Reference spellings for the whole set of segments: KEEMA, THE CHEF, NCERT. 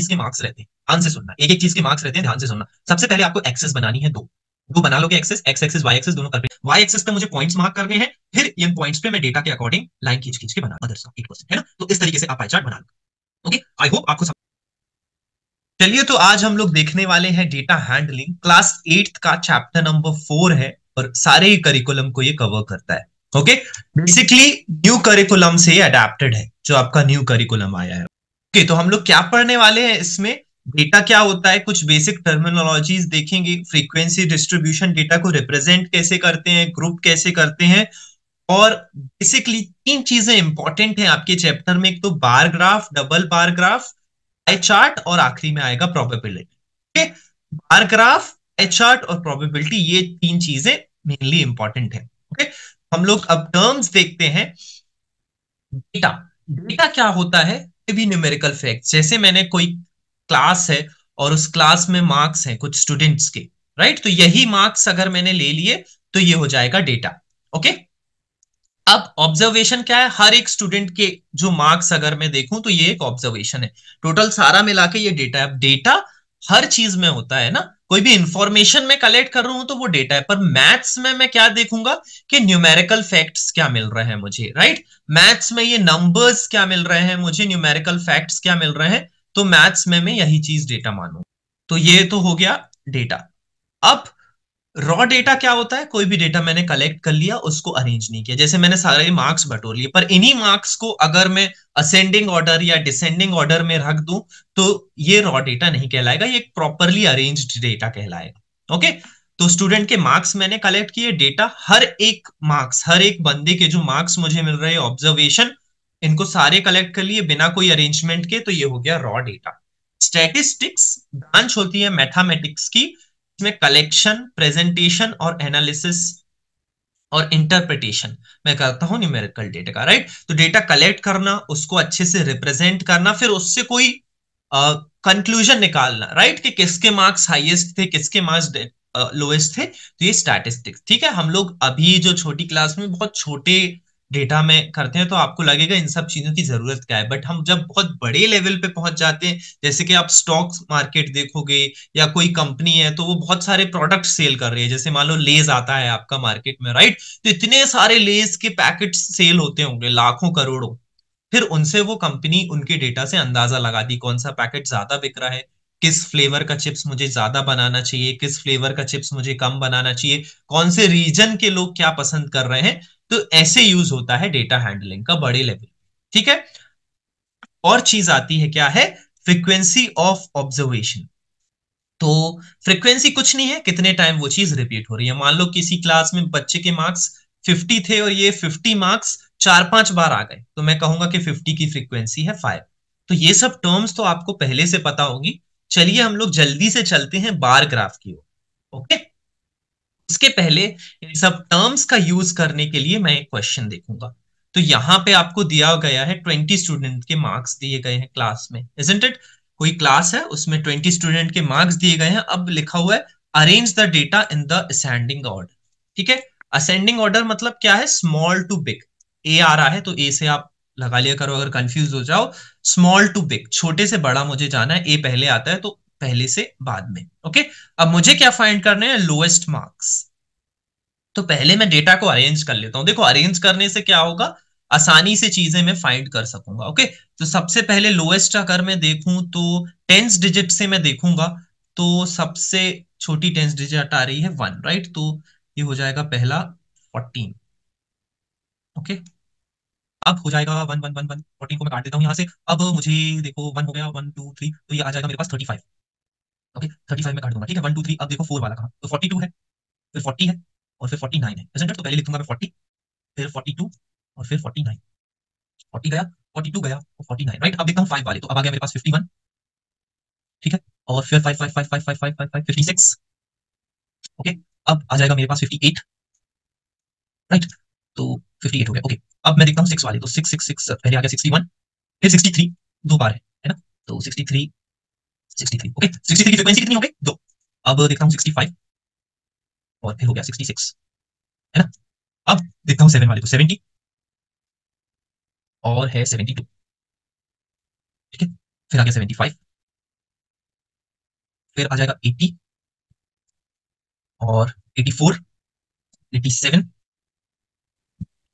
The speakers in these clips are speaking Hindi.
चीज के मार्क्स रहते हैं, ध्यान से सुनना, एक एक चीज के मार्क्स रहते हैं, ध्यान से सुनना। सबसे पहले आपको एक्सेस बनानी है, दो बना लोगे axes, x axes Y axes दोनों कर पे। वाई एक्सेस पे मुझे पॉइंट्स मार्क करने हैं, फिर इन पॉइंट्स पे मैं डेटा के अकॉर्डिंग लाइन खींच के बना 8% है ना। तो इस तरीके से आप पाई चार्ट बना लो। ओके, आई होप आपको। चलिए, तो आज हम लोग देखने वाले हैं डेटा हैंडलिंग, क्लास 8 का चैप्टर नंबर 4 है और सारे ही करिकुलम को ये कवर करता है। ओके, बेसिकली न्यू करिकुलम से ये अडैप्टेड है, जो आपका न्यू करिकुलम आया है। ओके, तो हम लोग क्या पढ़ने वाले हैं, इसमें डेटा क्या होता है, कुछ बेसिक टर्मिनोलॉजीज देखेंगे, फ्रीक्वेंसी डिस्ट्रीब्यूशन, डेटा को रिप्रेजेंट कैसे करते हैं, ग्रुप कैसे करते हैं, और बेसिकली 3 चीजें इंपॉर्टेंट हैं आपके चैप्टर में, एक तो bar graph, double bar graph, pie chart, और आखिरी में आएगा probability. Bar graph, pie chart और प्रोबेबिलिटी, ये 3 चीजें मेनली इंपॉर्टेंट है। ओके, हम लोग अब टर्म्स देखते हैं। डेटा क्या होता है, ये भी न्यूमेरिकल फैक्ट्स। जैसे मैंने कोई क्लास है और उस क्लास में मार्क्स हैं कुछ स्टूडेंट्स के, राइट, तो यही मार्क्स अगर मैंने ले लिए तो ये हो जाएगा डेटा। ओके, अब ऑब्जर्वेशन क्या है, हर एक स्टूडेंट के जो मार्क्स अगर मैं देखूं तो ये एक ऑब्जर्वेशन है, टोटल सारा मिला के ये डेटा है। डेटा हर चीज में होता है ना, कोई भी इंफॉर्मेशन में कलेक्ट कर रहा हूं तो वो डेटा है, पर मैथ्स में मैं क्या देखूंगा कि न्यूमेरिकल फैक्ट्स क्या मिल रहे हैं मुझे, राइट, मैथ्स में ये नंबर्स क्या मिल रहे हैं मुझे, न्यूमेरिकल फैक्ट्स क्या मिल रहे हैं, तो मैथ्स में मैं यही चीज डेटा मानूं। तो ये तो हो गया डेटा। अब रॉ डेटा क्या होता है, कोई भी डेटा मैंने कलेक्ट कर लिया, उसको अरेंज नहीं किया, जैसे मैंने सारे मार्क्स बटोर लिए, पर इन्हीं मार्क्स को अगर मैं असेंडिंग ऑर्डर या डिसेंडिंग ऑर्डर में रख दूं तो ये रॉ डेटा नहीं कहलाएगा, ये एक प्रॉपरली अरेंज्ड डेटा कहलाएगा। ओके, तो स्टूडेंट के मार्क्स मैंने कलेक्ट किए, डेटा हर एक मार्क्स, हर एक बंदे के जो मार्क्स मुझे मिल रहे हैं, ऑब्जर्वेशन, इनको सारे कलेक्ट कर लिए बिना कोई अरेंजमेंट के, तो ये हो गया रॉ डेटा। स्टैटिस्टिक्स ब्रांच होती है मैथमेटिक्स की, में कलेक्शन, प्रेजेंटेशन और एनालिसिस और इंटरप्रिटेशन मैं करता हूं न्यूमेरिकल डेटा का, राइट। तो डेटा कलेक्ट करना, उसको अच्छे से रिप्रेजेंट करना, फिर उससे कोई कंक्लूजन निकालना, राइट, कि किसके मार्क्स हाईएस्ट थे, किसके मार्क्स लोएस्ट थे, तो ये स्टैटिस्टिक्स। ठीक है, हम लोग अभी जो छोटी क्लास में बहुत छोटे डेटा में करते हैं तो आपको लगेगा इन सब चीजों की जरूरत क्या है, बट हम जब बहुत बड़े लेवल पे पहुंच जाते हैं, जैसे कि आप स्टॉक मार्केट देखोगे या कोई कंपनी है तो वो बहुत सारे प्रोडक्ट सेल कर रही है, जैसे मान लो लेज आता है आपका मार्केट में, राइट, तो इतने सारे लेज के पैकेट सेल होते होंगे, लाखों करोड़ों, फिर उनसे वो कंपनी उनके डेटा से अंदाजा लगा दी कौन सा पैकेट ज्यादा बिक रहा है, किस फ्लेवर का चिप्स मुझे ज्यादा बनाना चाहिए, किस फ्लेवर का चिप्स मुझे कम बनाना चाहिए, कौन से रीजन के लोग क्या पसंद कर रहे हैं, तो ऐसे यूज होता है डेटा हैंडलिंग का बड़े लेवल। ठीक है, और चीज आती है क्या है, फ्रीक्वेंसी ऑफ ऑब्जर्वेशन। तो फ्रीक्वेंसी कुछ नहीं है, कितने टाइम वो चीज रिपीट हो रही है। मान लो किसी क्लास में बच्चे के मार्क्स 50 थे और ये 50 मार्क्स 4-5 बार आ गए, तो मैं कहूंगा कि 50 की फ्रीक्वेंसी है 5। तो ये सब टर्म्स तो आपको पहले से पता होगी। चलिए, हम लोग जल्दी से चलते हैं बार ग्राफ की ओर। ओके, इसके पहले इन सब टर्म्स का यूज करने के लिए मैं एक क्वेश्चन देखूंगा। तो यहाँ पे आपको दिया गया है 20 स्टूडेंट के मार्क्स दिए गए हैं क्लास में, इज़न्ट इट, कोई क्लास है उसमें 20 स्टूडेंट के मार्क्स दिए गए हैं। अब लिखा हुआ है arrange the data in the ascending order. ठीक है, असेंडिंग ऑर्डर मतलब क्या है, स्मॉल टू बिग। ए आ रहा है तो ए से आप लगा लिया करो अगर कंफ्यूज हो जाओ, स्मॉल टू बिग, छोटे से बड़ा मुझे जाना है, ए पहले आता है तो पहले से बाद में। ओके, अब मुझे क्या फाइंड करने हैं, लोएस्ट मार्क्स। तो पहले मैं डेटा को अरेंज कर लेता हूं। देखो, अरेंज करने से क्या होगा, आसानी से चीजें मैं फाइंड कर सकूंगा। ओके, तो सबसे पहले लोएस्ट अगर मैं देखूं तो टेंस डिजिट से मैं देखूंगा, तो सबसे छोटी टेंस डिजिट आ रही है 1, राइट, तो ये हो जाएगा पहला 14। ओके, अब हो जाएगा 1 1 1 1, 14 को मैं काट देता हूं यहाँ से। अब मुझे देखो 1 हो गया, 1 2 3, तो ये आ जाएगा मेरे पास 35। ओके, 35 में काट दूंगा, ठीक है, 1 2 3। अब देखो 4 वाला कहां, तो 42 है, फिर 40 है और फिर 49 है, इज़न्ट इट। तो पहले लिखूंगा मैं 40, फिर 42 और फिर 49। 40 गया, 42 गया और 49, राइट। अब देखता हूं 5 वाले, तो अब आ गया मेरे पास 51, ठीक है, और फिर 5 5 5 5 5 5 5 5, 56। ओके, अब आ जाएगा मेरे पास 58, राइट, तो 58 हो गया। ओके, अब मैं देखता हूं 6 वाले, तो 6 6 6, पहले आ गया 61, फिर 63, 2 बार है ना, तो 63 63। ओके, 63 की फ्रीक्वेंसी कितनी हो गई, 2। अब देखता हूं 65 और फिर हो गया 66, है ना। अब देखता हूं 7 वाले, तो 70 और है 72, ठीक है, फिर आ गया 75 फिर आ जाएगा 80 और 84, 87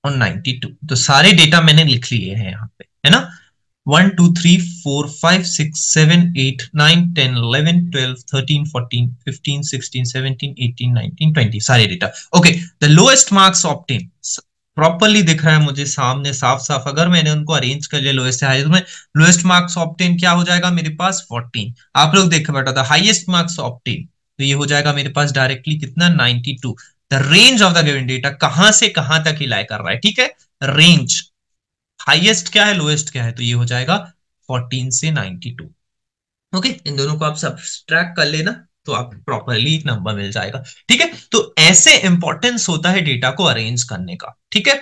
और 92। तो सारे डेटा मैंने लिख लिए हैं यहाँ पे, है ना। 1 2 3 4 5 6 7 8 9 10 11 12 13 14 15 16 17 18 19 20 सारे data. Okay, the lowest marks obtain properly दिख रहा है मुझे सामने साफ साफ। अगर मैंने उनको अरेंज कर लिया लोएस्ट से हाईएस्ट में, लोएस्ट मार्क्स ऑब्टेन क्या हो जाएगा मेरे पास 14। आप लोग देख बैठा था हाईएस्ट मार्क्स ऑब्टेन, तो ये हो जाएगा मेरे पास डायरेक्टली कितना 92। The range of the given data कहां से कहां तक ही लाई कर रहा है, ठीक है। रेंज हाईएस्ट क्या है, लोएस्ट क्या है, तो ये हो जाएगा 14 से 92। ओके, इन दोनों को आप सब्सट्रैक्ट कर लेना तो आप प्रॉपरली एक नंबर मिल जाएगा, ठीक है। तो ऐसे इंपॉर्टेंस होता है डेटा को अरेंज करने का, ठीक है,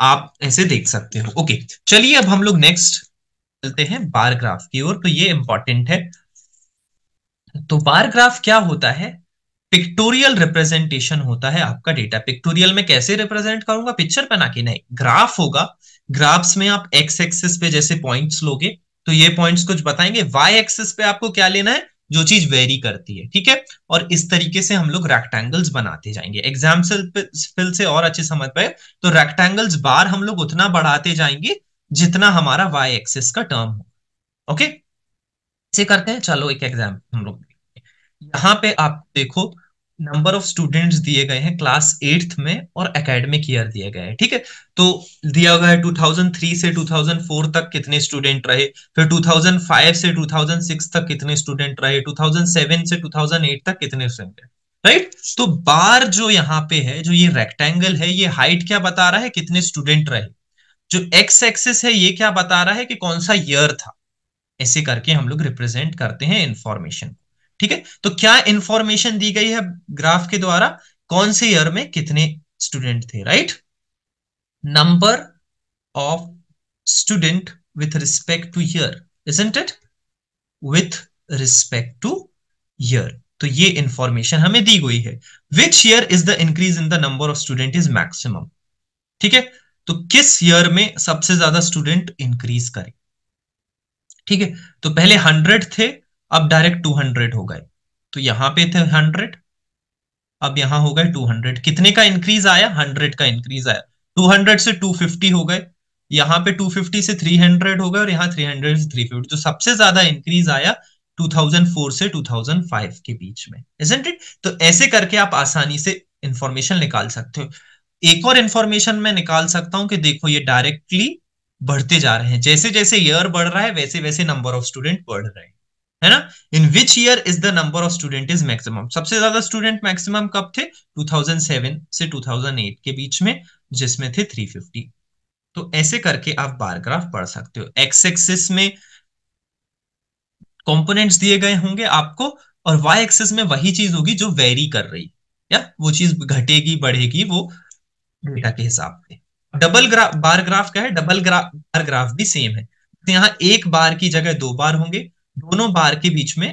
आप ऐसे देख सकते हो। ओके, चलिए अब हम लोग नेक्स्ट चलते हैं बार ग्राफ की ओर। तो ये इंपॉर्टेंट है। तो बार ग्राफ क्या होता है, पिक्टोरियल रिप्रेजेंटेशन होता है आपका डेटा। पिक्टोरियल में कैसे रिप्रेजेंट करूंगा, पिक्चर बना के नहीं, ग्राफ होगा। ग्राफ्स में आप एक्स एक्सिस पे जैसे पॉइंट्स लोगे तो ये पॉइंट्स कुछ बताएंगे, वाई एक्सिस पे आपको क्या लेना है, जो चीज वेरी करती है, ठीक है। और इस तरीके से हम लोग रेक्टेंगल्स बनाते जाएंगे। एग्जाम्पल से और अच्छे समझ पाए तो रेक्टेंगल्स बार हम लोग उतना बढ़ाते जाएंगे जितना हमारा वाई एक्सिस का टर्म हो। ओके, इसे करते हैं। चलो एक एग्जाम्पल हम लोग, यहाँ पे आप देखो नंबर ऑफ स्टूडेंट्स दिए गए हैं क्लास 8 में और एकेडमिक ईयर दिए गए हैं, ठीक है। तो दिया गया है 2003 से 2004 तक कितने स्टूडेंट रहे, फिर 2005 से 2006 तक कितने स्टूडेंट रहे, 2007 से 2008 तक कितने स्टूडेंट रहे, राइट। तो बार जो यहाँ पे है, जो ये रेक्टेंगल है, ये हाइट क्या बता रहा है, कितने स्टूडेंट रहे। जो एक्स एक्सिस है ये क्या बता रहा है कि कौन सा ईयर था। ऐसे करके हम लोग रिप्रेजेंट करते हैं इंफॉर्मेशन, ठीक है। तो क्या इंफॉर्मेशन दी गई है ग्राफ के द्वारा, कौन से ईयर में कितने स्टूडेंट थे, right. Number of student with respect to year, isn't it, with respect to year. तो ये इंफॉर्मेशन हमें दी गई है। Which year is the increase in the number of student is maximum, ठीक है। तो किस ईयर में सबसे ज्यादा स्टूडेंट इंक्रीज करें, ठीक है। तो पहले 100 थे, अब डायरेक्ट 200 हो गए। तो यहां पे थे 100, अब यहां हो गए 200। कितने का इंक्रीज आया, 100 का इंक्रीज आया। 200 से 250 हो गए, यहाँ पे 250 से 300 हो गए, और यहाँ 300 से 350। जो सबसे ज्यादा इंक्रीज आया 2004 से 2005 के बीच में, इजंट इट। तो ऐसे करके आप आसानी से इंफॉर्मेशन निकाल सकते हो। एक और इंफॉर्मेशन मैं निकाल सकता हूं कि देखो ये डायरेक्टली बढ़ते जा रहे हैं, जैसे जैसे ईयर बढ़ रहा है वैसे वैसे नंबर ऑफ स्टूडेंट बढ़ रहे हैं, है ना। In which year is the number of student is maximum, सबसे ज्यादा स्टूडेंट मैक्सिमम कब थे, 2007 से 2008 के बीच में, जिसमें थे 350। तो ऐसे करके आप बार ग्राफ पढ़ सकते हो। एक्स एक्सिस में कंपोनेंट्स दिए गए होंगे आपको, और वाई एक्सिस में वही चीज होगी जो वेरी कर रही है, या वो चीज घटेगी बढ़ेगी वो डेटा के हिसाब से। डबल ग्राफ, बार ग्राफ क्या है, डबल ग्राफ, बार ग्राफ भी सेम है। तो यहाँ एक बार की जगह दो बार होंगे, दोनों बार के बीच में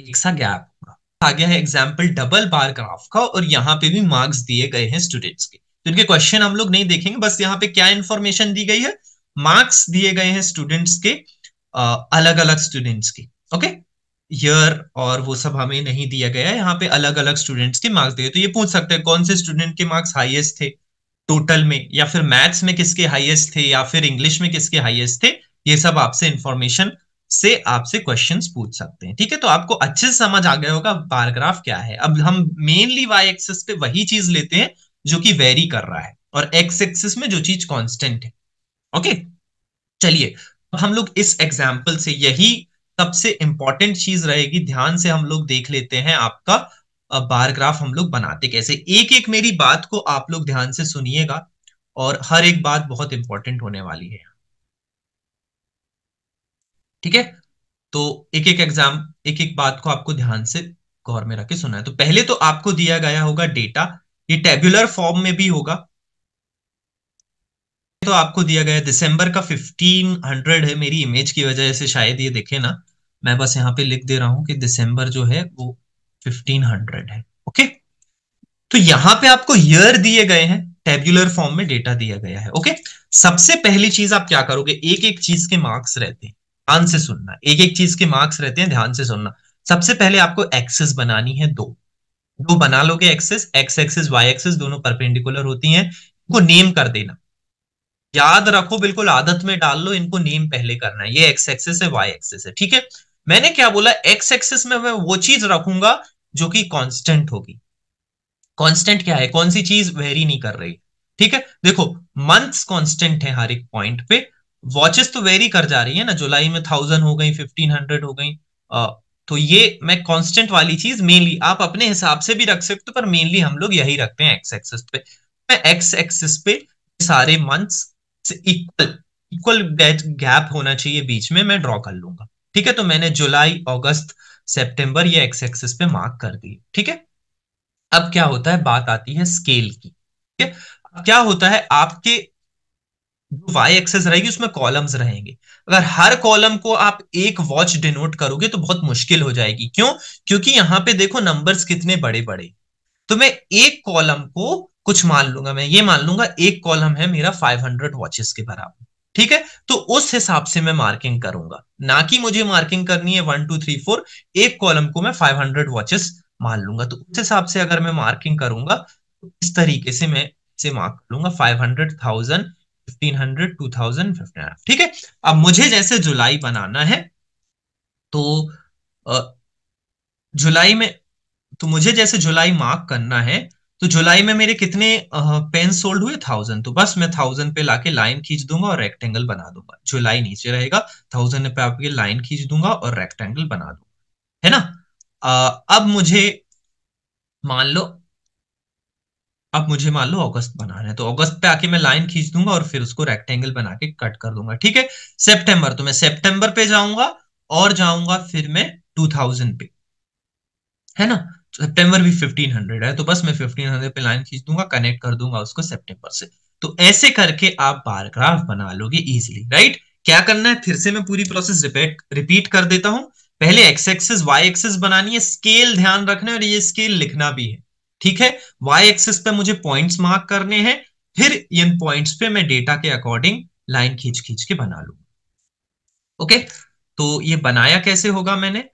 एक सा गैप होगा। आ गया है एग्जाम्पल डबल बार ग्राफ का, और यहाँ पे भी मार्क्स दिए गए हैं स्टूडेंट्स के। तो इनके क्वेश्चन हम लोग नहीं देखेंगे, बस यहाँ पे क्या इंफॉर्मेशन दी गई है, मार्क्स दिए गए हैं स्टूडेंट्स के, अलग अलग स्टूडेंट्स के, ओके। ईयर और वो सब हमें नहीं दिया गया है, यहाँ पे अलग अलग स्टूडेंट्स के मार्क्स दिए। तो ये पूछ सकते हैं कौन से स्टूडेंट के मार्क्स हाईएस्ट थे टोटल में, या फिर मैथ्स में किसके हाईएस्ट थे, या फिर इंग्लिश में किसके हाईएस्ट थे। ये सब आपसे इंफॉर्मेशन से आपसे क्वेश्चंस पूछ सकते हैं, ठीक है। तो आपको अच्छे से समझ आ गया होगा बार ग्राफ क्या है। अब हम मेनली वाई एक्सिस पे वही चीज लेते हैं जो कि वेरी कर रहा है, और एक्स एक्सिस में जो चीज कांस्टेंट है, ओके। चलिए अब हम लोग इस एग्जाम्पल से, यही सबसे इंपॉर्टेंट चीज रहेगी, ध्यान से हम लोग देख लेते हैं आपका बार ग्राफ हम लोग बनाते कैसे। एक एक मेरी बात को आप लोग ध्यान से सुनिएगा, और हर एक बात बहुत इंपॉर्टेंट होने वाली है, ठीक है। तो एक एक बात को आपको ध्यान से गौर में रख के सुना है। तो पहले तो आपको दिया गया होगा डेटा, ये टेबुलर फॉर्म में भी होगा। तो आपको दिया गया दिसंबर का 1500 है, मेरी इमेज की वजह से शायद ये देखे ना, मैं बस यहाँ पे लिख दे रहा हूं कि दिसंबर जो है वो 1500 है, ओके। तो यहाँ पे आपको ईयर दिए गए हैं, टेबुलर फॉर्म में डेटा दिया गया है, ओके। सबसे पहली चीज आप क्या करोगे, एक एक चीज के मार्क्स रहते हैं, ध्यान से सुनना, एक एक चीज के मार्क्स रहते हैं, ध्यान से सुनना। सबसे पहले आपको एक्सेस बनानी है, दो बना लोगे axes, x axes Y axes दोनों परपेंडिकुलर होती हैं, इनको नेम कर देना, याद रखो बिल्कुल आदत में डाल लो, इनको नेम पहले करना है, ये एक्स एक्सेस है वाई एक्सेस है, ठीक है। मैंने क्या बोला, एक्स एक्सेस में मैं वो चीज रखूंगा जो कि कॉन्स्टेंट होगी। कॉन्स्टेंट क्या है, कौन सी चीज वेरी नहीं कर रही, ठीक है। देखो मंथ्स कांस्टेंट है हर एक पॉइंट पे, वॉचेस तो वेरी कर जा रही है ना, जुलाई में 1000 हो गई, 1500 हो गई, तो ये मैं कांस्टेंट वाली चीज मेनली, आप अपने हिसाब से भी रख सकते हो पर मेनली हम लोग यही रखते हैं एक्स एक्सिस पे। मैं एक्स एक्सिस पे सारे मंथ्स से इक्वल गैप होना चाहिए बीच में, मैं ड्रॉ कर लूंगा, ठीक है। तो मैंने जुलाई अगस्त सेप्टेम्बर ये एक्स एक्सिस पे मार्क कर दी, ठीक है। अब क्या होता है, बात आती है स्केल की, ठीक है। क्या होता है, आपके जो वाई एक्सेस रहेगी उसमें कॉलम्स रहेंगे, अगर हर कॉलम को आप एक वॉच डिनोट करोगे तो बहुत मुश्किल हो जाएगी। क्यों, क्योंकि यहां पे देखो नंबर्स कितने बड़े बड़े, तो मैं एक कॉलम को कुछ मान लूंगा, मैं ये मान लूंगा एक कॉलम है मेरा 500 वॉचेस के बराबर, ठीक है। तो उस हिसाब से मैं मार्किंग करूंगा, ना कि मुझे मार्किंग करनी है 1 2 3 4, एक कॉलम को मैं 500 वॉचेस मान लूंगा, तो उस हिसाब से अगर मैं मार्किंग करूंगा तो इस तरीके से मैं से मार्क कर लूंगा 500 1000 1500 2000 1500, ठीक है। अब मुझे जैसे जुलाई बनाना है तो जुलाई में, तो मुझे जैसे जुलाई मार्क करना है तो जुलाई में मेरे कितने पेन सोल्ड हुए, 1000, तो बस मैं 1000 पे लाके लाइन खींच दूंगा और रेक्टेंगल बना दूंगा। जुलाई नीचे रहेगा, 1000 पे आपके लाइन खींच दूंगा और रेक्टेंगल बना दूंगा, है ना। अब मुझे मान लो अगस्त बनाना है तो अगस्त पे आके मैं लाइन खींच दूंगा और फिर उसको रेक्टेंगल बना के कट कर दूंगा, ठीक है। सितंबर, तो मैं सितंबर पे जाऊंगा और जाऊंगा फिर मैं 2000 पे, है ना। सितंबर भी 1500 है तो बस मैं 1500 पे लाइन खींच दूंगा, कनेक्ट कर दूंगा उसको सितंबर से। तो ऐसे करके आप बार ग्राफ बना लोगे इजिली, राइट। क्या करना है, फिर से मैं पूरी प्रोसेस रिपीट कर देता हूं। पहले एक्स एक्सिस वाई एक्सिस बनानी है, स्केल ध्यान रखना है और ये स्केल लिखना भी है, ठीक है। वाई एक्सिस पे मुझे पॉइंट्स मार्क करने हैं, फिर इन पॉइंट्स पे मैं डेटा के अकॉर्डिंग लाइन खींच खींच के बना लूंगा, ओके। तो ये बनाया कैसे होगा, मैंने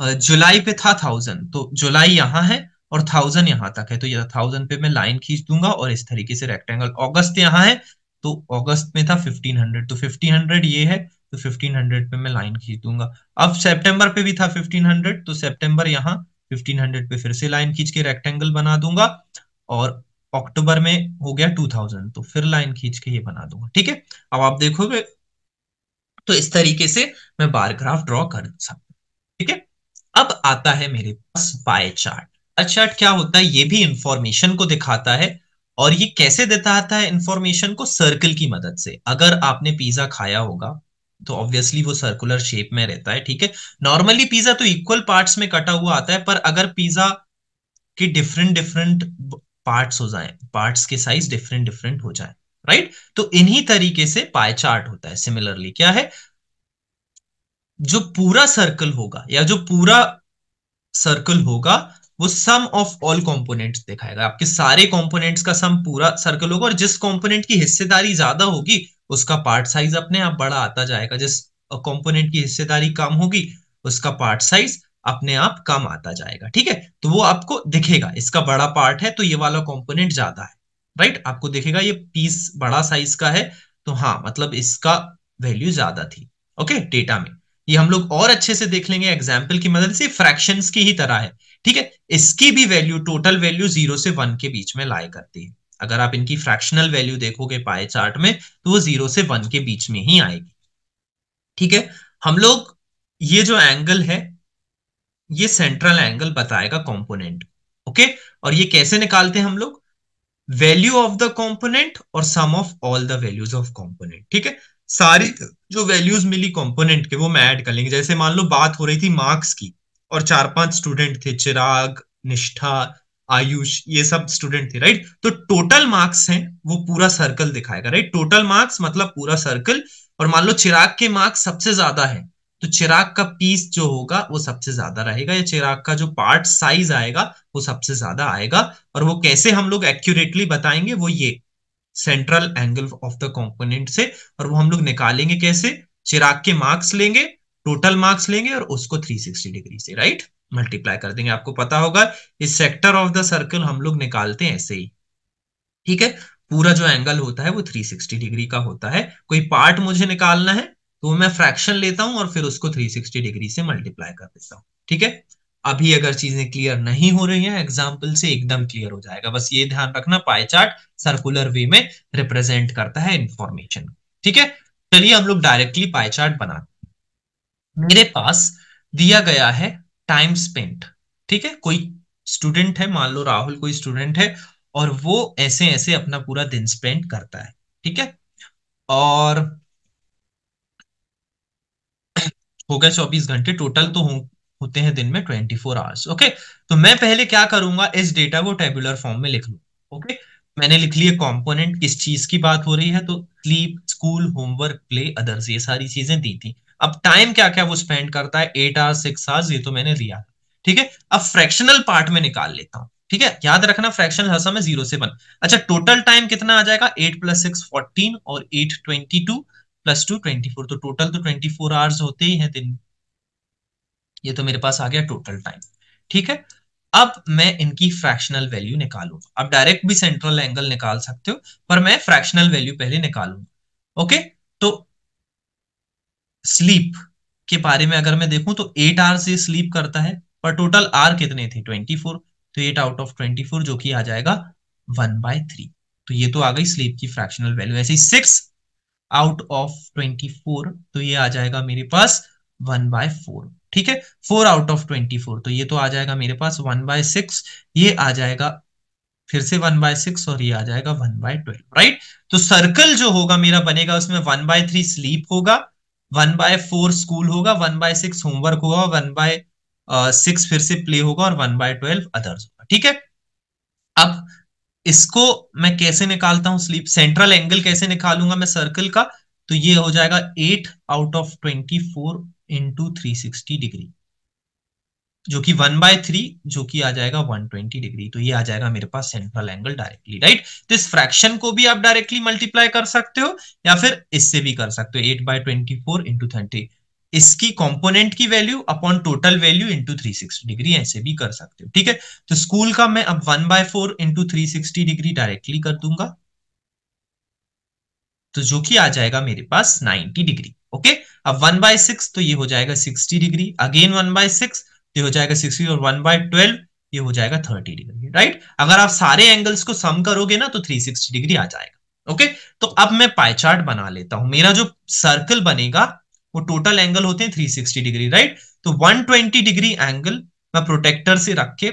जुलाई पे था 1000, तो जुलाई यहाँ है और 1000 यहाँ तक है, तो ये 1000 पे मैं लाइन खींच दूंगा और इस तरीके से रेक्टेंगल। अगस्त यहाँ है तो अगस्त में था 1500, तो 1500 ये है तो 1500 पे मैं लाइन खींच दूंगा। अब सितंबर पे भी था 1500, तो सितंबर यहाँ 1500 पे फिर से लाइन खींच के रेक्टेंगल बना दूंगा। और अक्टूबर में हो गया 2000, तो फिर लाइन खींच के ये बना दूंगा, ठीक है। अब आप देखोगे तो इस तरीके से मैं बार ग्राफ ड्रॉ कर सकता हूं, ठीक है। अब आता है मेरे पास पाई चार्ट। पाई चार्ट क्या होता है, ये भी इंफॉर्मेशन को दिखाता है और ये कैसे दिखाता है इंफॉर्मेशन को, सर्कल की मदद से। अगर आपने पिज्जा खाया होगा तो ऑब्वियसली वो सर्कुलर शेप में रहता है, ठीक है। नॉर्मली पिज्जा तो इक्वल पार्ट्स में कटा हुआ आता है, पर अगर पिज्जा के डिफरेंट पार्ट्स हो जाए, पार्ट्स के साइज डिफरेंट हो जाए, राइट, तो इन्हीं तरीके से पाई चार्ट होता है। सिमिलरली क्या है, जो पूरा सर्कल होगा या जो पूरा सर्कल होगा वो सम ऑफ ऑल कंपोनेंट्स दिखाएगा, आपके सारे कंपोनेंट्स का सम पूरा सर्कल होगा, और जिस कंपोनेंट की हिस्सेदारी ज्यादा होगी उसका पार्ट साइज अपने आप बड़ा आता जाएगा, जिस कंपोनेंट की हिस्सेदारी कम होगी उसका पार्ट साइज अपने आप कम आता जाएगा, ठीक है। तो वो आपको दिखेगा, इसका बड़ा पार्ट है तो ये वाला कंपोनेंट ज्यादा है, राइट, आपको दिखेगा ये पीस बड़ा साइज का है तो हाँ मतलब इसका वैल्यू ज्यादा थी, ओके। डेटा में ये हम लोग और अच्छे से देख लेंगे एग्जाम्पल की मदद से, फ्रैक्शंस की ही तरह है, ठीक है। इसकी भी वैल्यू, टोटल वैल्यू 0 से 1 के बीच में लाए करती है। अगर आप इनकी फ्रैक्शनल वैल्यू देखोगे पाई चार्ट में तो वो 0 से 1 के बीच में ही आएगी, ठीक है। हम लोग ये जो एंगल है ये सेंट्रल एंगल बताएगा कंपोनेंट, ओके। और ये कैसे निकालते हैं हम लोग, वैल्यू ऑफ द कंपोनेंट और sum of all the values of component, ठीक है। सारी जो वैल्यूज मिली कंपोनेंट के वो मैं ऐड कर लेंगे। जैसे मान लो बात हो रही थी मार्क्स की और 4-5 स्टूडेंट थे, चिराग, निष्ठा, आयुष, ये सब स्टूडेंट थे, राइट। तो टोटल मार्क्स हैं वो पूरा सर्कल दिखाएगा, राइट। टोटल मार्क्स मतलब पूरा सर्कल। और मान लो चिराग के मार्क्स सबसे ज्यादा है तो चिराग का पीस जो होगा वो सबसे ज्यादा रहेगा, या चिराग का जो पार्ट साइज आएगा वो सबसे ज्यादा आएगा। और वो कैसे हम लोग एक्यूरेटली बताएंगे, वो ये central angle of the component से। और वो हम लोग निकालेंगे कैसे, चिराग के मार्क्स लेंगे, टोटल मार्क्स लेंगे और उसको 360 डिग्री से, राइट, मल्टीप्लाई कर देंगे। आपको पता होगा इस सेक्टर ऑफ द सर्कल हम लोग निकालते हैं ऐसे ही, ठीक है। पूरा जो एंगल होता है वो 360 डिग्री का होता है। कोई पार्ट मुझे निकालना है तो मैं फ्रैक्शन लेता हूं और फिर उसको 360 डिग्री से मल्टीप्लाई कर देता हूं, ठीक है। अभी अगर चीजें क्लियर नहीं हो रही हैं एग्जाम्पल से एकदम क्लियर हो जाएगा। बस ये ध्यान रखना पाई चार्ट सर्कुलर वे में रिप्रेजेंट करता है इंफॉर्मेशन, ठीक है। चलिए हम लोग डायरेक्टली पाई चार्ट बनाते हैं। मेरे पास दिया गया है टाइम स्पेंट, ठीक है। कोई स्टूडेंट है, मान लो राहुल कोई स्टूडेंट है और वो ऐसे ऐसे अपना पूरा दिन स्पेंड करता है, ठीक है। और हो गया 24 घंटे टोटल तो होते हैं दिन में 24 आवर्स, ओके। तो मैं पहले क्या करूंगा, इस डेटा को टेबुलर फॉर्म में लिख लूं, ओके। मैंने लिख लिया कंपोनेंट, किस चीज की बात हो रही है, तो sleep, school, homework, play, others, ये सारी चीजें दी थी। अब टाइम क्या क्या वो स्पेंड करता है, 8 आवर्स, 6 आवर्स, ये तो मैंने दिया, ठीक है। अब फ्रैक्शनल पार्ट में निकाल लेता हूँ, ठीक है। याद रखना फ्रैक्शनल हर समय 0 से 1। अच्छा टोटल टाइम कितना आ जाएगा, 8 + 6 14 और 8 22 + 2 24, तो टोटल तो 24 आवर्स होते ही हैं दिन। ये तो मेरे पास आ गया टोटल टाइम, ठीक है। अब मैं इनकी फ्रैक्शनल वैल्यू निकालूंगा। आप डायरेक्ट भी सेंट्रल एंगल निकाल सकते हो पर मैं फ्रैक्शनल वैल्यू पहले निकालूंगा, ओके। तो स्लीप के बारे में अगर मैं देखूं तो 8 आवर से स्लीप करता है पर टोटल आवर कितने थे, 24, तो 8 आउट ऑफ 24 जो कि आ जाएगा 1/3। तो ये तो आ गई स्लीप की फ्रैक्शनल वैल्यू। ऐसे ही 6 आउट ऑफ 24 तो ये आ जाएगा मेरे पास 1/4, ठीक है। 4 आउट ऑफ 24 तो ये तो आ जाएगा मेरे पास 1/6, ये आ जाएगा फिर से 1/6 और ये आ जाएगा 1/12, राइट। तो सर्कल जो होगा मेरा बनेगा उसमें 1/3 स्लीप होगा, 1/4 स्कूल होगा, 1/6 होमवर्क होगा, 1/6 फिर से प्ले होगा और 1/12 अदर्स होगा, ठीक है। अब इसको मैं कैसे निकालता हूं, स्लीप सेंट्रल एंगल कैसे निकालूंगा मैं सर्कल का, तो ये हो जाएगा 8 आउट ऑफ 24 इंटू 360 डिग्री जो कि 1/3 जो कि आ जाएगा 120 डिग्री। तो ये आ जाएगा मेरे पास सेंट्रल एंगल डायरेक्टली, राइट। तो इस फ्रैक्शन को भी आप डायरेक्टली मल्टीप्लाई कर सकते हो या फिर इससे भी कर सकते हो, 8/24 इंटू 30, इसकी कंपोनेंट की value upon total value into 360 degree, ऐसे भी कर सकते हो, ठीक है। तो स्कूल का मैं अब 1/4 इंटू 360 डिग्री डायरेक्टली कर दूंगा, तो जो कि आ जाएगा मेरे पास 90 डिग्री, ओके। अब 1/6 तो ये हो जाएगा 60 डिग्री, अगेन 1/6 ये हो जाएगा 60 और 1/12 ये हो जाएगा 30 डिग्री, राइट। अगर आप सारे एंगल्स को सम करोगे ना तो 360 डिग्री आ जाएगा, ओके। तो अब मैं पाई चार्ट बना लेता हूं। मेरा जो सर्कल बनेगा वो टोटल एंगल होते हैं 360 डिग्री, राइट। तो 120 डिग्री एंगल मैं प्रोटेक्टर से रख के,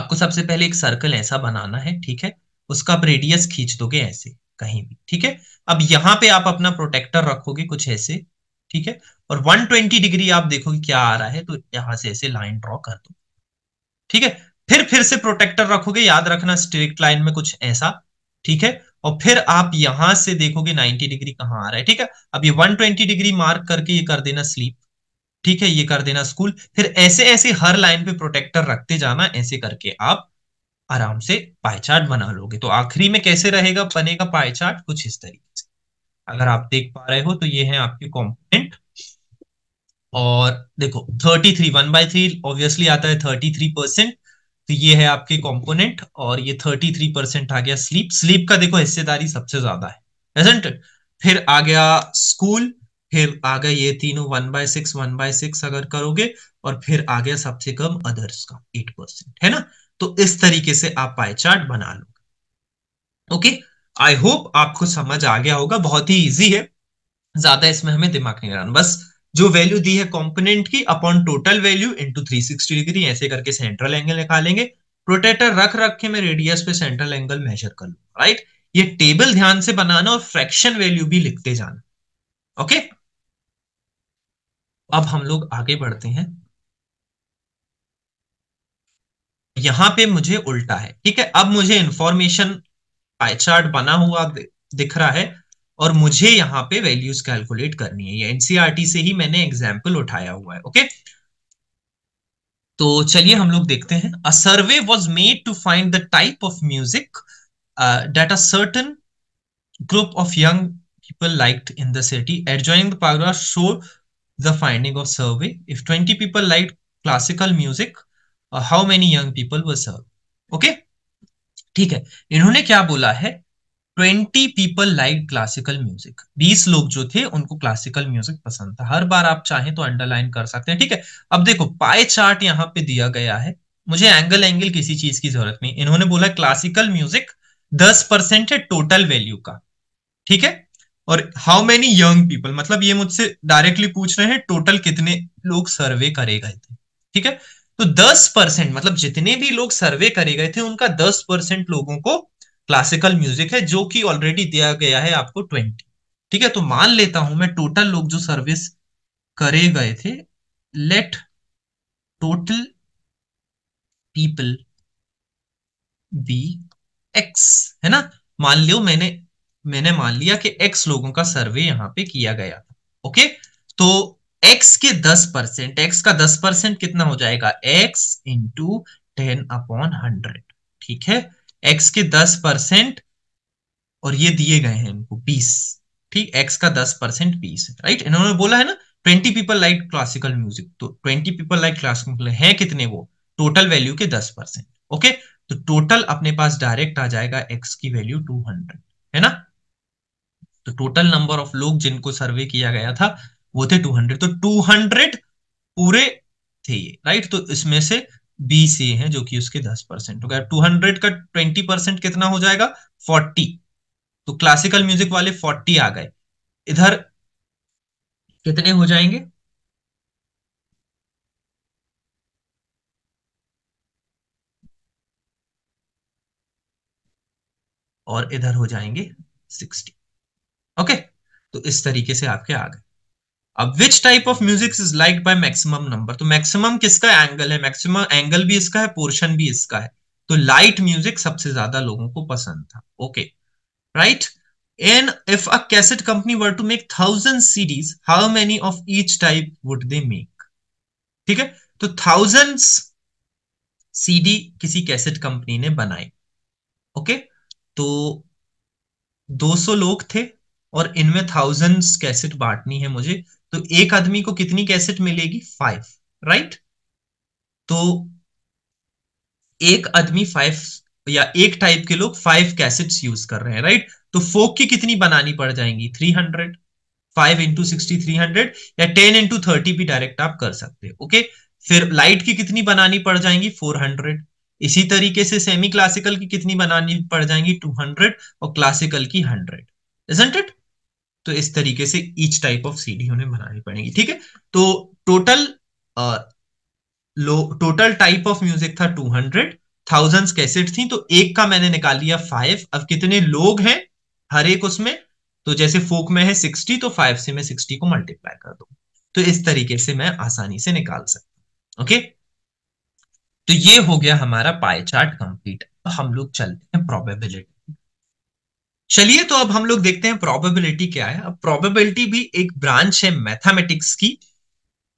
आपको सबसे पहले एक सर्कल ऐसा बनाना है, ठीक है। उसका आप रेडियस खींच दोगे ऐसे कहीं भी, ठीक है। अब यहां पे आप अपना प्रोटेक्टर रखोगे कुछ ऐसे, ठीक है। और 120 डिग्री आप देखोगे क्या आ रहा है, तो यहां से ऐसे लाइन ड्रॉ कर दो, ठीक है। फिर से प्रोटेक्टर रखोगे, याद रखना स्ट्रेट लाइन में कुछ ऐसा, ठीक है। और फिर आप यहां से देखोगे 90 डिग्री कहां आ रहा है, ठीक है। अब ये 120 डिग्री मार्क करके ये कर देना स्लीप, ठीक है, ये कर देना स्कूल। फिर ऐसे ऐसे हर लाइन पे प्रोटेक्टर रखते जाना, ऐसे करके आप आराम से पाई चार्ट बना लोगे। तो आखिरी में कैसे रहेगा बनेगा पाई चार्ट कुछ इस तरीके से, अगर आप देख पा रहे हो। तो ये है आपके कंपोनेंट और देखो 33, 1/3 ऑब्वियसली आता है 33%, तो ये है आपके कंपोनेंट और ये 33% आ गया स्लीप। स्लीप का देखो हिस्सेदारी सबसे ज्यादा है, इज़न्ट इट। फिर आ गया स्कूल, फिर आ गया ये तीनों 1/6 अगर करोगे, और फिर आ गया सबसे कम अदर्स का 8%, है ना। तो इस तरीके से आप पाई चार्ट बना लोगे, ओके। आई होप आपको समझ आ गया होगा, बहुत ही इजी है, ज्यादा इसमें हमें दिमाग नहीं लगाना। बस जो वैल्यू दी है कंपोनेंट की upon total value into 360 degree, ऐसे करके सेंट्रल एंगल निकालेंगे। प्रोटेक्टर रख के मैं रेडियस पे सेंट्रल एंगल मेजर कर लूंगा, राइट। ये टेबल ध्यान से बनाना और फ्रैक्शन वैल्यू भी लिखते जाना, ओके। अब हम लोग आगे बढ़ते हैं। यहां पे मुझे उल्टा है, ठीक है। अब मुझे इंफॉर्मेशन पाई चार्ट बना हुआ दिख रहा है और मुझे यहाँ पे वैल्यूज कैलकुलेट करनी है। ये एनसीईआरटी से ही मैंने एग्जाम्पल उठाया हुआ है, ओके। तो चलिए हम लोग देखते हैं। A survey was made to find the type of music that a certain group of young people liked in the city. Adjoining the paragraph show the finding of survey. If 20 people liked classical music how many young people were serve. Okay ठीक है, इन्होंने क्या बोला है, 20 पीपल लाइक क्लासिकल म्यूजिक, 20 लोग जो थे उनको क्लासिकल म्यूजिक पसंद था। हर बार आप चाहें तो अंडरलाइन कर सकते हैं। ठीक है, अब देखो पाई चार्ट यहाँ पे दिया गया है, मुझे एंगल एंगल किसी चीज की जरूरत नहीं। इन्होंने बोला क्लासिकल म्यूजिक 10% है टोटल वैल्यू का, ठीक है, और हाउ मेनी यंग पीपल, मतलब ये मुझसे डायरेक्टली पूछ रहे हैं टोटल कितने लोग सर्वे करे गए थे। ठीक है, तो 10% मतलब जितने भी लोग सर्वे करे गए थे उनका 10% लोगों को क्लासिकल म्यूजिक है, जो कि ऑलरेडी दिया गया है आपको 20। ठीक है, तो मान लेता हूं मैं टोटल लोग जो सर्विस करे गए थे, let total people be x, है ना, मान लियो मैंने मान लिया कि x लोगों का सर्वे यहाँ पे किया गया था। ओके, तो x के 10%, x का 10% कितना हो जाएगा, x इंटू 10/100। ठीक है, x के 10% और ये दिए गए हैं इनको 20। ठीक, x का 10% 20, राइट। इन्होंने बोला है ना 20 पीपल लाइक क्लासिकल म्यूजिक, तो 20 पीपल लाइक क्लासिकल है कितने, वो टोटल वैल्यू के 10%। ओके, तो टोटल अपने पास डायरेक्ट आ जाएगा x की वैल्यू 200, है ना। तो टोटल नंबर ऑफ लोग जिनको सर्वे किया गया था वो थे 200, तो 200 पूरे थे ये, राइट। तो इसमें से 20 ये हैं जो कि उसके 10% हो गया। 200 का 20% कितना हो जाएगा, 40। तो क्लासिकल म्यूजिक वाले 40 आ गए, इधर कितने हो जाएंगे, 60। ओके, तो इस तरीके से आपके आ गए। अब which type of music is liked by maximum number, तो मैक्सिमम किसका एंगल है, मैक्सिमम एंगल भी इसका है, पोर्शन भी इसका है, तो लाइट म्यूजिक सबसे ज्यादा लोगों को पसंद था। Okay, right. And if a cassette company were to make 1000 CDs, how many of each type would they make. ठीक है, तो 1000 सीडी किसी कैसेट कंपनी ने बनाई। ओके तो 200 लोग थे और इनमें 1000 कैसेट बांटनी है मुझे, तो एक आदमी को कितनी कैसेट मिलेगी, 5, राइट। तो एक आदमी 5 या एक टाइप के लोग 5 कैसेट्स यूज कर रहे हैं, राइट। तो फोक की कितनी बनानी पड़ जाएंगी, 300। 5 × 60 300, या 10 × 30 भी डायरेक्ट आप कर सकते हो। ओके, फिर लाइट की कितनी बनानी पड़ जाएंगी, 400। इसी तरीके से सेमी क्लासिकल की कितनी बनानी पड़ जाएंगी, 200, और क्लासिकल की 100, isn't it? तो इस तरीके से ईच टाइप ऑफ सीडी उन्हें बनानी पड़ेगी। ठीक है, तो टोटल टाइप ऑफ म्यूजिक था 200, 1000 कैसेट थी, तो एक का मैंने निकाल लिया 5। अब कितने लोग हैं हर एक उसमें, तो जैसे फोक में है 60, तो 5 से मैं 60 को मल्टीप्लाई कर दूं, तो इस तरीके से मैं आसानी से निकाल सकता हूं। ओके, तो ये हो गया हमारा पाई चार्ट कंप्लीट। तो हम लोग चलते हैं प्रोबेबिलिटी। चलिए, तो अब हम लोग देखते हैं प्रोबेबिलिटी क्या है। अब प्रोबेबिलिटी भी एक ब्रांच है मैथमेटिक्स की,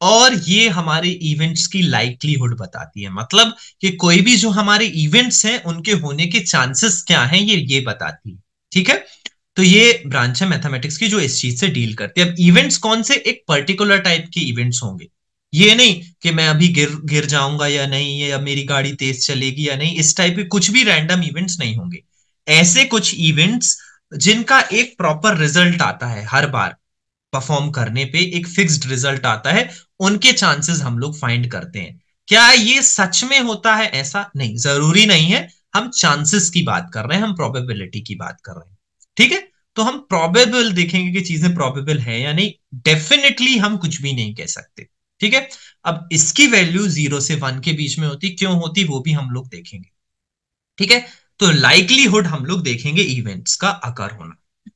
और ये हमारे इवेंट्स की लाइक्लीहुड बताती है, मतलब कि कोई भी जो हमारे इवेंट्स हैं उनके होने के चांसेस क्या हैं ये बताती है। ठीक है, तो ये ब्रांच है मैथमेटिक्स की जो इस चीज से डील करती है। अब इवेंट्स कौन से, एक पर्टिकुलर टाइप के इवेंट्स होंगे, ये नहीं कि मैं अभी गिर जाऊंगा या नहीं, या मेरी गाड़ी तेज चलेगी या नहीं, इस टाइप के कुछ भी रैंडम इवेंट्स नहीं होंगे। ऐसे कुछ इवेंट्स जिनका एक प्रॉपर रिजल्ट आता है, हर बार परफॉर्म करने पे एक फिक्स्ड रिजल्ट आता है, उनके चांसेस हम लोग फाइंड करते हैं। क्या ये सच में होता है, ऐसा नहीं, जरूरी नहीं है। हम चांसेस की बात कर रहे हैं, हम प्रोबेबिलिटी की बात कर रहे हैं। ठीक है, तो हम प्रोबेबल देखेंगे कि चीजें प्रोबेबल है या नहीं, डेफिनेटली हम कुछ भी नहीं कह सकते। ठीक है, अब इसकी वैल्यू 0 से 1 के बीच में होती, क्यों होती वो भी हम लोग देखेंगे। ठीक है, तो लाइक्लीहुड हम लोग देखेंगे इवेंट्स का आकार होना।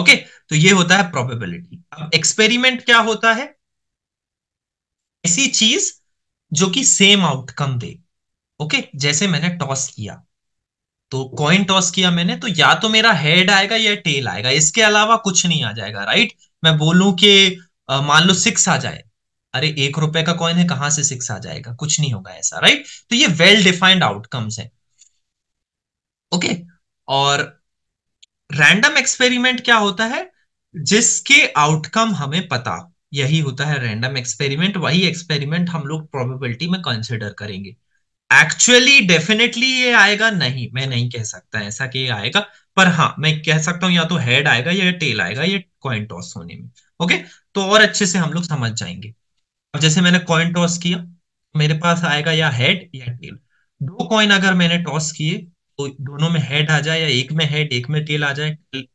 ओके, तो ये होता है प्रोबेबिलिटी। अब एक्सपेरिमेंट क्या होता है, ऐसी चीज जो कि सेम आउटकम दे। ओके, जैसे मैंने टॉस किया, तो कॉइन टॉस किया मैंने, तो या तो मेरा हेड आएगा या टेल आएगा, इसके अलावा कुछ नहीं आ जाएगा, राइट। मैं बोलूं कि मान लो 6 आ जाए, अरे 1 रुपए का कॉइन है, कहां से 6 आ जाएगा, कुछ नहीं होगा ऐसा, राइट। तो ये वेल डिफाइंड आउटकम्स है। ओके, और रैंडम एक्सपेरिमेंट क्या होता है, जिसके आउटकम हमें पता हो। यही होता है रैंडम एक्सपेरिमेंट। वही एक्सपेरिमेंट हम लोग प्रोबेबिलिटी में कंसिडर करेंगे। एक्चुअली डेफिनेटली ये आएगा नहीं, मैं नहीं कह सकता ऐसा कि ये आएगा, पर हाँ मैं कह सकता हूँ या तो हेड आएगा या टेल आएगा, ये कॉइन टॉस होने में। ओके, तो और अच्छे से हम लोग समझ जाएंगे। अब जैसे मैंने कॉइन टॉस किया, मेरे पास आएगा या हेड या टेल। दो कॉइन अगर मैंने टॉस किए तो दोनों में हेड आ जाए या एक में हेड एक में टेल आ जाए,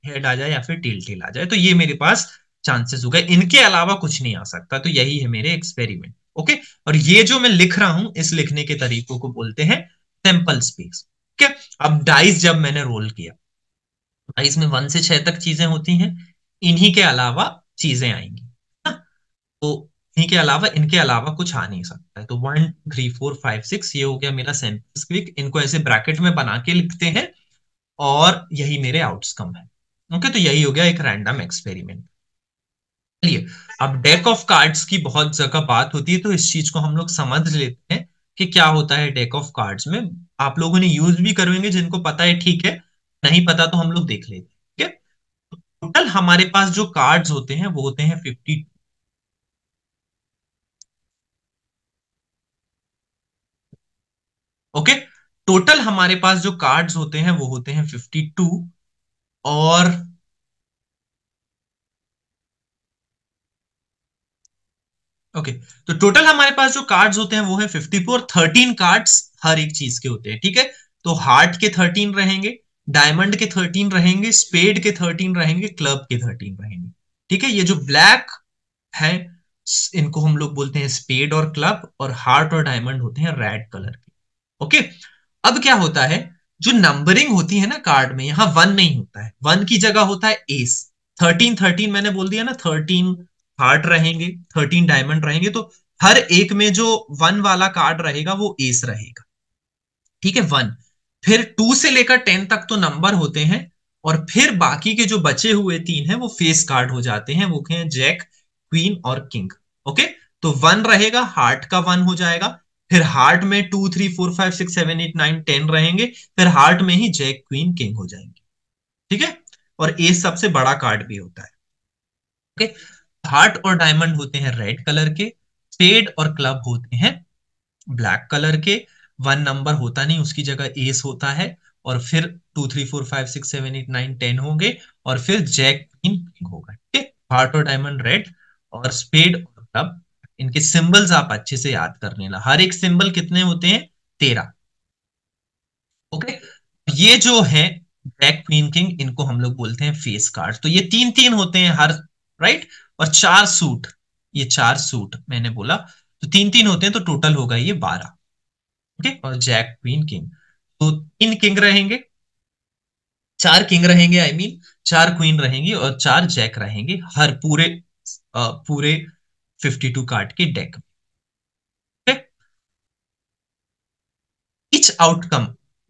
हेड आ जाए या फिर टेल टेल आ जाए, तो ये मेरे पास चांसेस हो गए, इनके अलावा कुछ नहीं आ सकता। तो यही है मेरे एक्सपेरिमेंट। ओके, और ये जो मैं लिख रहा हूं इस लिखने के तरीकों को बोलते हैं सैंपल स्पेस। ठीक है, अब डाइस जब मैंने रोल किया, डाइस में 1 से 6 तक चीजें होती हैं, इन्हीं के अलावा चीजें आएंगी ना? तो इन्हीं के अलावा, इनके अलावा कुछ आ नहीं सकता है। तो 1 3 4 5 6 ये हो गया मेरा सैंपल स्पेस। इनको ऐसे ब्रैकेट में बना के लिखते हैं और यही मेरे आउटकम है। ओके, तो यही हो गया एक रैंडम एक्सपेरिमेंट। चलिए, अब डेक ऑफ कार्ड्स की बहुत जगह बात होती है, तो इस चीज को हम लोग समझ लेते हैं कि क्या होता है डेक ऑफ कार्ड्स में। आप लोगों ने यूज भी करेंगे, जिनको पता है ठीक है, नहीं पता तो हम लोग देख लेते हैं। ठीक है, टोटल हमारे पास जो कार्ड्स होते हैं वो होते हैं 52। ओके, टोटल हमारे पास जो कार्ड्स होते हैं वो होते हैं 52 और ओके तो टोटल हमारे पास जो कार्ड्स होते हैं वो है 54। 13 कार्ड्स हर एक चीज के होते हैं। ठीक है, तो हार्ट के 13 रहेंगे, डायमंड के 13 रहेंगे, स्पेड के 13 रहेंगे, क्लब के 13 रहेंगे। ठीक है, ये जो ब्लैक है इनको हम लोग बोलते हैं स्पेड और क्लब, और हार्ट और डायमंड होते हैं रेड कलर के। ओके, अब क्या होता है, जो नंबरिंग होती है ना कार्ड में, यहाँ 1 नहीं होता है, 1 की जगह होता है एस। 13 मैंने बोल दिया ना, 13 हार्ट रहेंगे, 13 डायमंड रहेंगे, तो हर एक में जो 1 वाला कार्ड रहेगा वो एस रहेगा। ठीक है, 1, फिर 2 से लेकर 10 तक तो नंबर होते हैं, और फिर बाकी के जो बचे हुए 3 हैं वो फेस कार्ड हो जाते हैं, वो हैं जैक, क्वीन और किंग। ओके, तो 1 रहेगा, हार्ट का 1 हो जाएगा, फिर हार्ट में 2 3 4 5 6 7 8 9 10 रहेंगे, फिर हार्ट में ही जैक, क्वीन, किंग हो जाएंगे। ठीक है, और एस सबसे बड़ा कार्ड भी होता है। ओके, हार्ट और डायमंड होते हैं रेड कलर के, स्पेड और क्लब होते हैं ब्लैक कलर के, 1 नंबर होता नहीं, उसकी जगह एस होता है, और फिर 2 3 4 5 6 7 8 9 10 होंगे, और फिर जैक, क्वीन होगा। ठीक है, हार्ट और डायमंड रेड और स्पेड और क्लब, इनके सिंबल्स आप अच्छे से याद कर लेना। हर एक सिंबल कितने होते हैं? 13। ओके, ये जो है जैक, क्वीन, किंग, इनको हम लोग बोलते हैं फेस कार्ड। तो ये 3 3 होते हैं हर, राइट, और 4 सूट, ये 4 सूट मैंने बोला, तो 3 3 होते हैं, तो टोटल होगा ये 12। ओके, और जैक, क्वीन, किंग, तो 3 किंग रहेंगे, 4 किंग रहेंगे, आई मीन 4 क्वीन रहेंगी और 4 जैक रहेंगे, हर पूरे 52 कार्ड के डेक में। इच आउटकम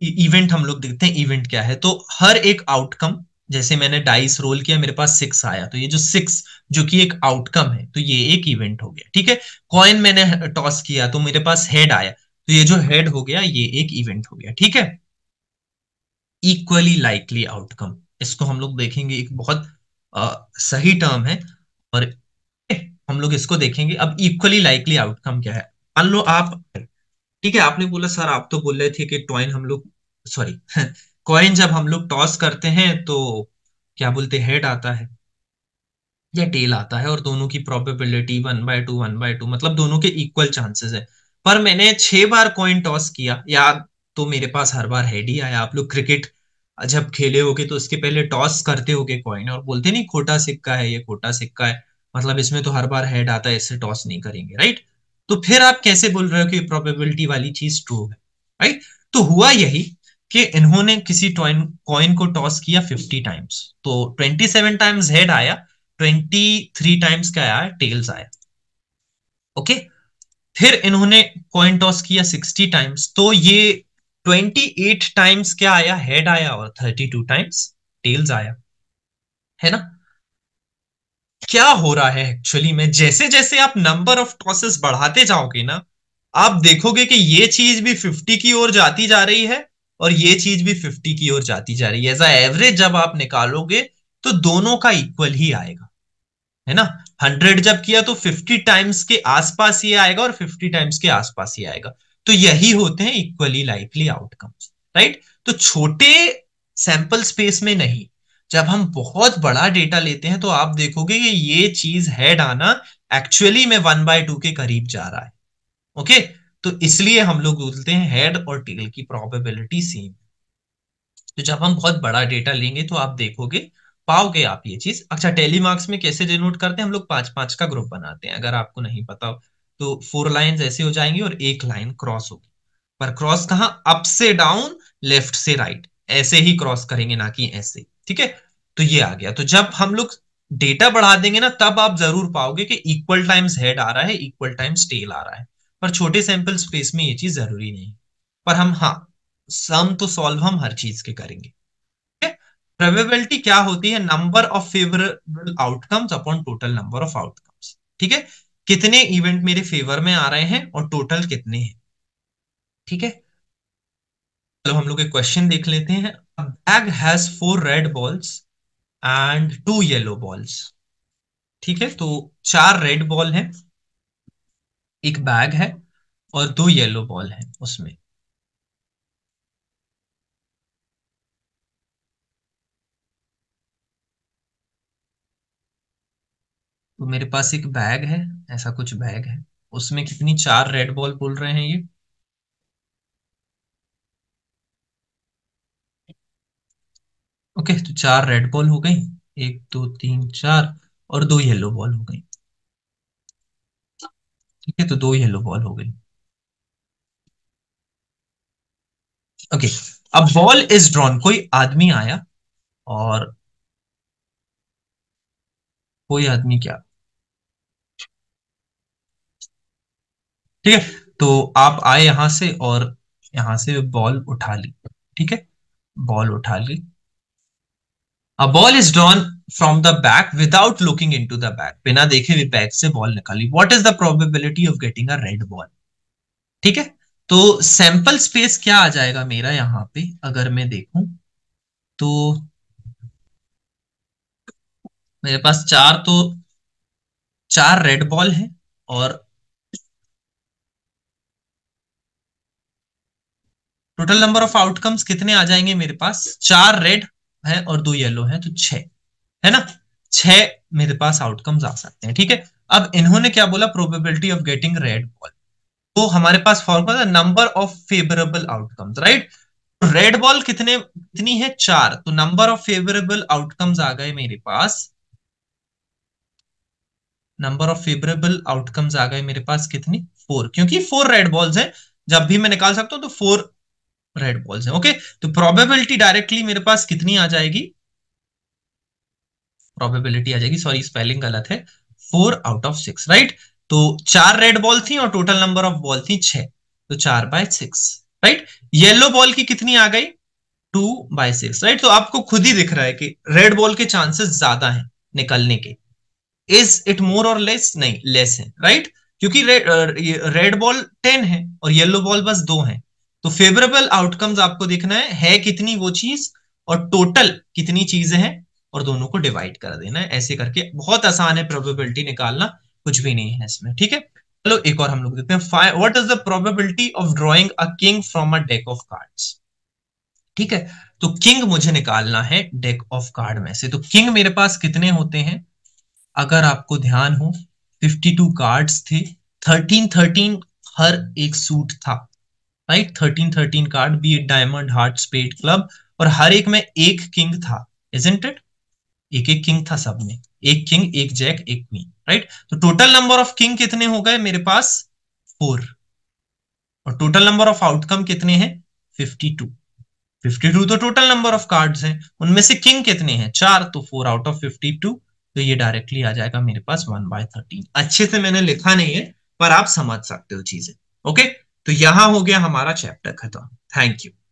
इवेंट हम लोग देखते हैं, इवेंट क्या है, तो हर एक आउटकम, जैसे मैंने डाइस रोल किया, मेरे पास 6 आया, तो ये जो 6 जो कि एक आउटकम है, तो ये एक इवेंट हो गया। ठीक है, कॉइन मैंने टॉस किया तो मेरे पास हेड आया, तो ये जो हेड हो गया ये एक इवेंट हो गया। ठीक है, इक्वली लाइकली आउटकम, इसको हम लोग देखेंगे, एक बहुत सही टर्म है और हम लोग इसको देखेंगे। अब इक्वली लाइकली आउटकम क्या है, मान लो आप, ठीक है, आपने बोला सर आप तो बोल रहे थे कि कॉइन जब हम लोग टॉस करते हैं तो क्या बोलते, हेड आता है या टेल आता है, और दोनों की प्रोबेबिलिटी 1/2 1/2, मतलब दोनों के इक्वल चांसेस है, पर मैंने 6 बार कॉइन टॉस किया या तो मेरे पास हर बार हेड ही आया। आप लोग क्रिकेट जब खेले होगे तो उसके पहले टॉस करते होगे कॉइन, और बोलते नहीं खोटा सिक्का है, ये खोटा सिक्का है, मतलब इसमें तो हर बार हेड आता है, इससे टॉस नहीं करेंगे, राइट। तो फिर आप कैसे बोल रहे हो कि प्रोबेबिलिटी वाली चीज ट्रू है, राइट। तो हुआ यही कि इन्होंने किसी कॉइन को टॉस किया 50 टाइम्स, तो 27 टाइम्स हेड आया, 23 टाइम्स क्या आया, टेल्स आया। ओके, फिर इन्होंने कॉइन टॉस किया 60 टाइम्स, तो ये 28 टाइम्स क्या आया, हेड आया, और 32 टाइम्स टेल्स आया, है ना। क्या हो रहा है एक्चुअली में, जैसे जैसे आप नंबर ऑफ टॉसेस बढ़ाते जाओगे ना, आप देखोगे कि ये चीज भी 50 की ओर जाती जा रही है और ये चीज भी 50 की ओर जाती जा रही है। एज अ एवरेज जब आप निकालोगे तो दोनों का इक्वल ही आएगा, है ना। 100 जब किया तो 50 टाइम्स के आसपास ये आएगा और 50 टाइम्स के आसपास ये आएगा। तो यही होते हैं इक्वली लाइकली आउटकम्स, राइट। तो छोटे सैंपल स्पेस में नहीं, जब हम बहुत बड़ा डेटा लेते हैं तो आप देखोगे कि ये चीज हेड आना एक्चुअली में 1/2 के करीब जा रहा है, ओके। तो इसलिए हम लोग बोलते हैं हेड और टेल की प्रोबेबिलिटी सेम। तो जब हम बहुत बड़ा डेटा लेंगे तो आप देखोगे, पाओगे आप ये चीज। अच्छा, टेलीमार्क्स में कैसे डिनोट करते हैं? हम लोग 5-5 का ग्रुप बनाते हैं, अगर आपको नहीं पता हो तो। 4 लाइन ऐसे हो जाएंगी और 1 लाइन क्रॉस होगी, पर क्रॉस कहाँ? अप से डाउन, लेफ्ट से राइट, ऐसे ही क्रॉस करेंगे, ना कि ऐसे, ठीक है। तो ये आ गया। तो जब हम लोग डेटा बढ़ा देंगे ना, तब आप जरूर पाओगे कि इक्वल टाइम्स हेड आ रहा है, इक्वल टाइम्स टेल आ रहा है, पर छोटे सैंपल स्पेस में ये चीज जरूरी नहीं। पर हम, हाँ, सम तो सॉल्व हम हर चीज के करेंगे, ठीक है। प्रोबेबिलिटी क्या होती है? Number of favourable outcomes upon total number of outcomes, ठीक है। कितने इवेंट मेरे फेवर में आ रहे हैं और टोटल कितने हैं, ठीक है। चलो हम लोग एक क्वेश्चन देख लेते हैं। A bag has 4 red balls and 2 yellow balls, ठीक है। तो 4 रेड बॉल हैं, एक बैग है और 2 येलो बॉल हैं उसमें। तो मेरे पास एक बैग है, ऐसा कुछ बैग है, उसमें कितनी 4 रेड बॉल बोल रहे हैं ये, ओके। तो 4 रेड बॉल हो गई, 1 2 3 4, और 2 येलो बॉल हो गई, ठीक है। तो 2 येलो बॉल हो गई, ओके। अब बॉल इज ड्रॉन, कोई आदमी आया, और कोई आदमी क्या, ठीक है। तो आप आए यहां से और यहां से बॉल उठा ली, ठीक है, बॉल उठा ली। A ball is drawn from the bag without looking into the bag. बिना देखे हुए बैग से बॉल निकाली. What is the probability of getting a red ball? ठीक है। तो सैंपल स्पेस क्या आ जाएगा मेरा यहाँ पे, अगर मैं देखूं तो मेरे पास 4 रेड बॉल है और टोटल नंबर ऑफ आउटकम्स कितने आ जाएंगे मेरे पास? 4 रेड है और 2 येलो है, तो 6 है ना, 6 मेरे पास आउटकम्स आ सकते हैं, ठीक है। अब इन्होंने क्या बोला? Probability of getting red ball. तो हमारे पास formula number of favourable outcomes, right. Red ball कितनी है? 4। तो नंबर ऑफ फेवरेबल आउटकम्स आ गए मेरे पास, नंबर ऑफ फेवरेबल आउटकम्स आ गए मेरे पास कितनी? 4, क्योंकि 4 रेड बॉल्स हैं, जब भी मैं निकाल सकता हूं तो 4 रेड बॉल्स हैं, ओके। तो प्रोबेबिलिटी डायरेक्टली मेरे पास कितनी आ जाएगी? प्रोबेबिलिटी आ जाएगी, सॉरी स्पेलिंग गलत है, 4 out of 6, राइट। तो 4 रेड बॉल थी और टोटल नंबर ऑफ बॉल थी 6, तो 4/6, राइट। येलो बॉल की कितनी आ गई? 2/6, राइट। तो आपको खुद ही दिख रहा है कि रेड बॉल के चांसेस ज्यादा हैं निकलने के। इज इट मोर और लेस? नहीं, लेस है, राइट, क्योंकि रेड बॉल 10 है और येलो बॉल बस 2 है। तो फेवरेबल आउटकम्स आपको देखना है कितनी वो चीज और टोटल कितनी चीजें हैं, और दोनों को डिवाइड कर देना है ऐसे करके। बहुत आसान है प्रोबेबिलिटी निकालना, कुछ भी नहीं है इसमें, ठीक है। चलो एक और हम लोग देखते हैं। What is the probability of drawing a king from a deck of cards, ठीक है। तो किंग मुझे निकालना है डेक ऑफ कार्ड में से। तो किंग मेरे पास कितने होते हैं? अगर आपको ध्यान हो, 52 कार्ड्स थे, 13 हर एक सूट था, right. 13 card, be it diamond, heart, spade, club, और हर एक में एक किंग था, इजंट इट? एक किंग था सब में, एक किंग, एक जैक, एक क्वीन, राइट। तो टोटल नंबर ऑफ किंग कितने हो गए मेरे पास? 4, और टोटल नंबर ऑफ आउटकम कितने हैं? 52। 52 तो टोटल नंबर ऑफ कार्ड्स हैं, उनमें से किंग कितने हैं? 4, तो 4 out of 52। तो ये डायरेक्टली आ जाएगा मेरे पास 1/13। अच्छे से मैंने लिखा नहीं है, पर आप समझ सकते हो चीजें, ओके। तो यहां हो गया हमारा चैप्टर खत्म। Thank you.